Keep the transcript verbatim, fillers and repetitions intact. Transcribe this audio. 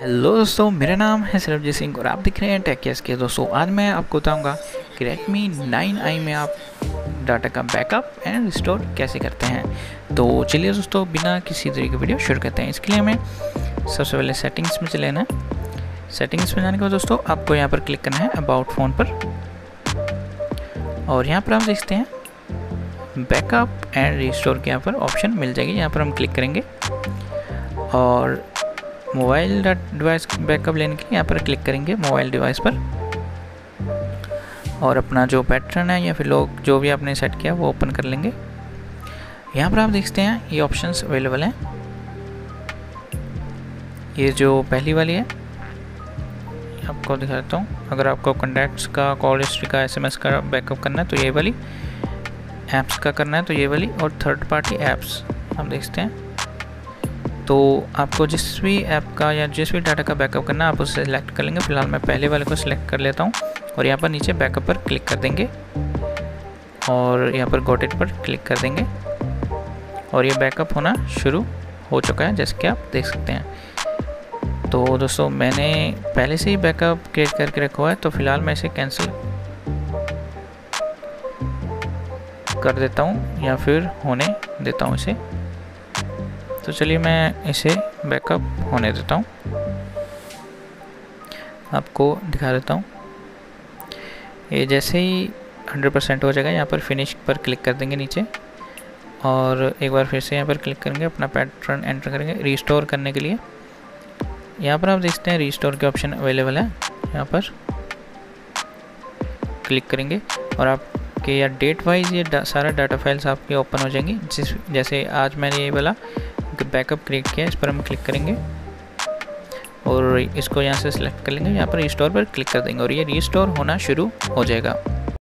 Hello दोस्तों, मेरा नाम है सरबजीत सिंह और आप दिख रहे हैं टेकियस के। दोस्तों आज मैं आपको बताऊंगा कि रेडमी नाइन आई में आप डाटा का बैकअप एंड रिस्टोर कैसे करते हैं। तो चलिए दोस्तों, बिना किसी तरीके की वीडियो शुरू करते हैं। इसके लिए हमें सबसे पहले सेटिंग्स में चले ना सेटिंग्स में जाने के बाद दोस्तों आपको यहाँ पर क्लिक करना है अबाउट फ़ोन पर, और यहाँ पर आप देखते हैं बैकअप एंड रिस्टोर के यहाँ पर ऑप्शन मिल जाएगी। यहाँ पर हम क्लिक करेंगे और मोबाइल डिवाइस बैकअप लेने के लिए यहाँ पर क्लिक करेंगे मोबाइल डिवाइस पर, और अपना जो पैटर्न है या फिर लोग जो भी आपने सेट किया वो ओपन कर लेंगे। यहाँ पर आप देखते हैं ये ऑप्शंस अवेलेबल हैं। ये जो पहली वाली है आपको दिखाता हूँ। अगर आपको कॉन्टैक्ट्स का, कॉल हिस्ट्री का, एसएमएस का बैकअप करना है तो ये वाली, ऐप्स का करना है तो ये वाली, और थर्ड पार्टी ऐप्स हम देखते हैं। तो आपको जिस भी ऐप का या जिस भी डाटा का बैकअप करना है आप उसे सिलेक्ट कर लेंगे। फिलहाल मैं पहले वाले को सिलेक्ट कर लेता हूं और यहां पर नीचे बैकअप पर क्लिक कर देंगे और यहां पर गॉट इट पर क्लिक कर देंगे, और ये बैकअप होना शुरू हो चुका है जैसे कि आप देख सकते हैं। तो दोस्तों मैंने पहले से ही बैकअप क्रिएट करके रखा हुआ है, तो फिलहाल मैं इसे कैंसिल कर देता हूँ या फिर होने देता हूँ इसे। तो चलिए मैं इसे बैकअप होने देता हूँ, आपको दिखा देता हूँ। ये जैसे ही हंड्रेड परसेंट हो जाएगा यहाँ पर फिनिश पर क्लिक कर देंगे नीचे, और एक बार फिर से यहाँ पर क्लिक करेंगे, अपना पैटर्न एंटर करेंगे रिस्टोर करने के लिए। यहाँ पर आप देखते हैं रिस्टोर के ऑप्शन अवेलेबल है, यहाँ पर क्लिक करेंगे और आपके या डेट वाइज ये डा, सारा डाटा फाइल्स आपके ओपन हो जाएंगी। जिस जैसे आज मैंने ये वाला बैकअप क्रिएट किया, इस पर हम क्लिक करेंगे और इसको यहाँ से सिलेक्ट कर लेंगे, यहाँ पर रिस्टोर पर क्लिक कर देंगे और ये रिस्टोर होना शुरू हो जाएगा।